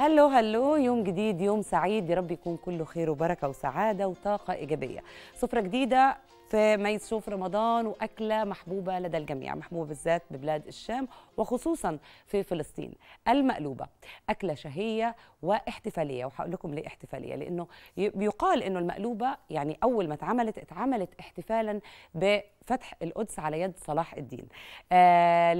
هلو هلو، يوم جديد، يوم سعيد، يا رب يكون كله خير وبركه وسعاده وطاقه ايجابيه. سفره جديده في ما يشوف رمضان، واكله محبوبه لدى الجميع، محبوبه بالذات ببلاد الشام وخصوصا في فلسطين. المقلوبه اكله شهيه واحتفاليه، وهقول لكم ليه احتفاليه، لانه بيقال انه المقلوبه يعني اول ما اتعملت احتفالا بفتح القدس على يد صلاح الدين.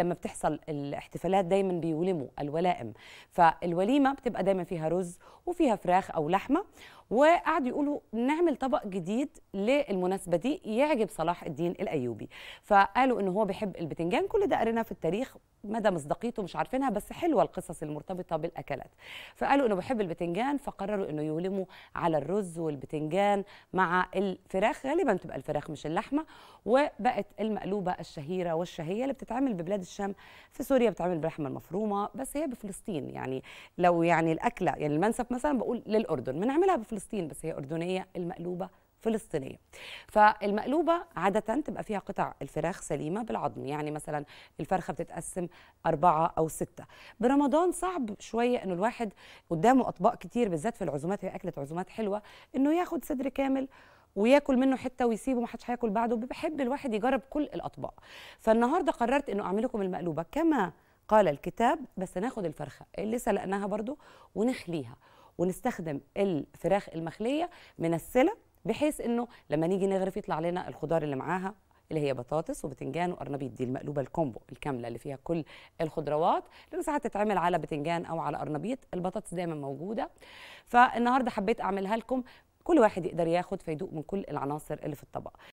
لما بتحصل الاحتفالات دايما بيولموا الولائم، فالوليمه بتبقى دايما فيها رز وفيها فراخ او لحمه، وقعدوا يقولوا نعمل طبق جديد للمناسبه دي يعجب صلاح الدين الايوبي، فقالوا ان هو بيحب البتنجان. كل ده قريناه في التاريخ، مدى مصداقيته مش عارفينها، بس حلوه القصص المرتبطه بالاكلات. فقالوا انه بيحب البتنجان، فقرروا انه يولموا على الرز والبتنجان مع الفراخ، غالبا بتبقى الفراخ مش اللحمه، وبقت المقلوبه الشهيره والشهيه اللي بتتعمل ببلاد الشام. في سوريا بتتعمل باللحمه المفرومه، بس هي بفلسطين يعني لو يعني الاكله يعني المنسف مثلا بقول للاردن بنعملها بفلسطين، بس هي اردنيه، المقلوبه فلسطينيه. فالمقلوبه عاده تبقى فيها قطع الفراخ سليمه بالعظم، يعني مثلا الفرخه بتتقسم 4 أو 6. برمضان صعب شويه انه الواحد قدامه اطباق كتير، بالذات في العزومات، هي اكله عزومات حلوه انه ياخد صدر كامل وياكل منه حته ويسيبه، ما حدش هياكل بعده، بحب الواحد يجرب كل الاطباق. فالنهارده قررت انه اعمل لكم المقلوبه كما قال الكتاب، بس ناخد الفرخه اللي سلقناها برضو ونخليها، ونستخدم الفراخ المخليه من السلة، بحيث انه لما نيجي نغرف يطلع لنا الخضار اللي معاها، اللي هي بطاطس وبتنجان وقرنبيط. دي المقلوبه الكومبو الكامله اللي فيها كل الخضروات، لانه ساعات تتعمل على بتنجان او على قرنبيط، البطاطس دايما موجوده. فالنهارده حبيت اعملها لكم، كل واحد يقدر ياخد فيدوق من كل العناصر اللي في الطبق.